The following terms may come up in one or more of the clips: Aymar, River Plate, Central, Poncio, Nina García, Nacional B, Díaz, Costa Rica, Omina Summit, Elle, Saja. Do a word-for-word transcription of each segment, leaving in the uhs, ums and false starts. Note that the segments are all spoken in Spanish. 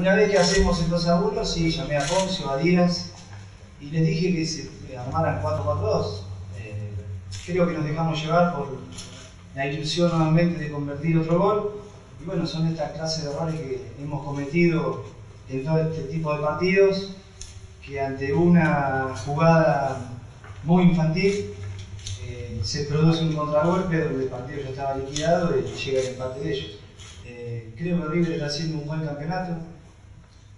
Una vez que hacemos el dos a uno, sí, llamé a Poncio, a Díaz, y les dije que se armaran cuatro cuatro dos. Eh, creo que nos dejamos llevar por la ilusión nuevamente de convertir otro gol. Y bueno, son estas clases de errores que hemos cometido en todo este tipo de partidos, que ante una jugada muy infantil eh, se produce un contragolpe donde el partido ya estaba liquidado y llega el empate de ellos. Eh, creo que River está haciendo un buen campeonato,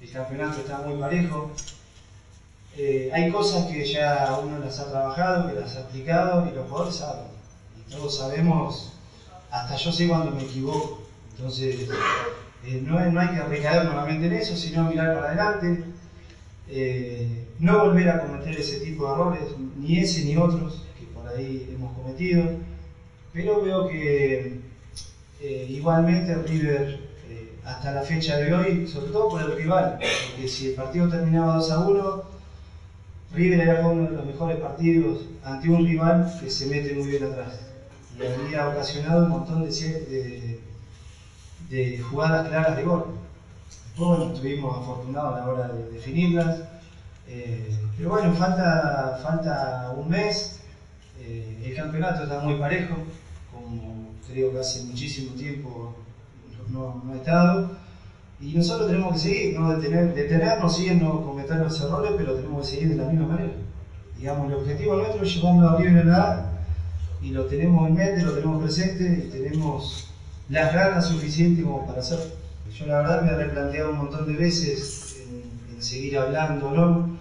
el campeonato está muy parejo. Eh, hay cosas que ya uno las ha trabajado, que las ha aplicado y los jugadores saben. Y todos sabemos, hasta yo sé cuando me equivoco. Entonces, eh, no, no hay que recaer nuevamente en eso, sino mirar para adelante. Eh, no volver a cometer ese tipo de errores, ni ese ni otros que por ahí hemos cometido. Pero veo que eh, igualmente River, eh, hasta la fecha de hoy, sobre todo por el rival, porque si el partido terminaba dos a uno, River era uno de los mejores partidos ante un rival que se mete muy bien atrás y había ocasionado un montón de, de, de jugadas claras de gol. Después, bueno, estuvimos afortunados a la hora de definirlas, eh, pero bueno, falta, falta un mes, eh, el campeonato está muy parejo, como creo que hace muchísimo tiempo no, no ha estado. Y nosotros tenemos que seguir, no detener, detenernos, sí, no cometer los errores, pero tenemos que seguir de la misma manera. Digamos, el objetivo nuestro es llevarlo a River en la A, y lo tenemos en mente, lo tenemos presente, y tenemos las ganas suficientes como para hacerlo. Yo la verdad me he replanteado un montón de veces en, en seguir hablando, ¿no?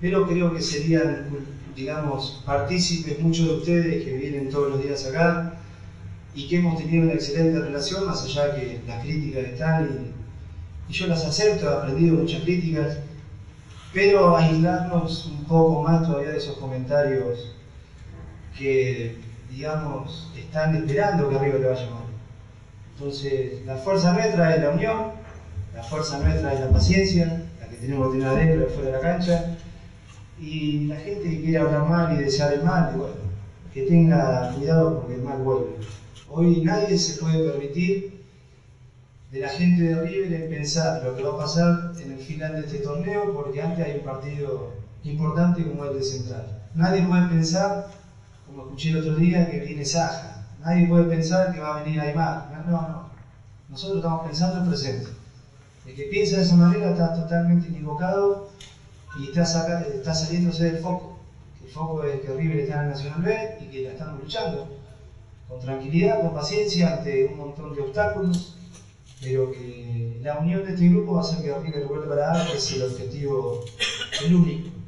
Pero creo que serían, digamos, partícipes muchos de ustedes que vienen todos los días acá, y que hemos tenido una excelente relación, más allá de que las críticas están, y y yo las acepto, he aprendido muchas críticas, pero aislarnos un poco más todavía de esos comentarios que, digamos, están esperando que River le vaya mal. Entonces, la fuerza nuestra es la unión, la fuerza nuestra es la paciencia, la que tenemos que tener adentro y fuera de la cancha, y la gente que quiera hablar mal y desear el mal, bueno, que tenga cuidado porque el mal vuelve. Hoy nadie se puede permitir de la gente de River en pensar lo que va a pasar en el final de este torneo, porque antes hay un partido importante como el de Central. Nadie puede pensar, como escuché el otro día, que viene Saja. Nadie puede pensar que va a venir Aymar. No, no. Nosotros estamos pensando en el presente. El que piensa de esa manera está totalmente equivocado y está, saca, está saliéndose del foco. El foco es que River está en el Nacional B y que la estamos luchando con tranquilidad, con paciencia, ante un montón de obstáculos. Pero que la unión de este grupo va a hacer que River vuelva a dar, que es el objetivo, el único.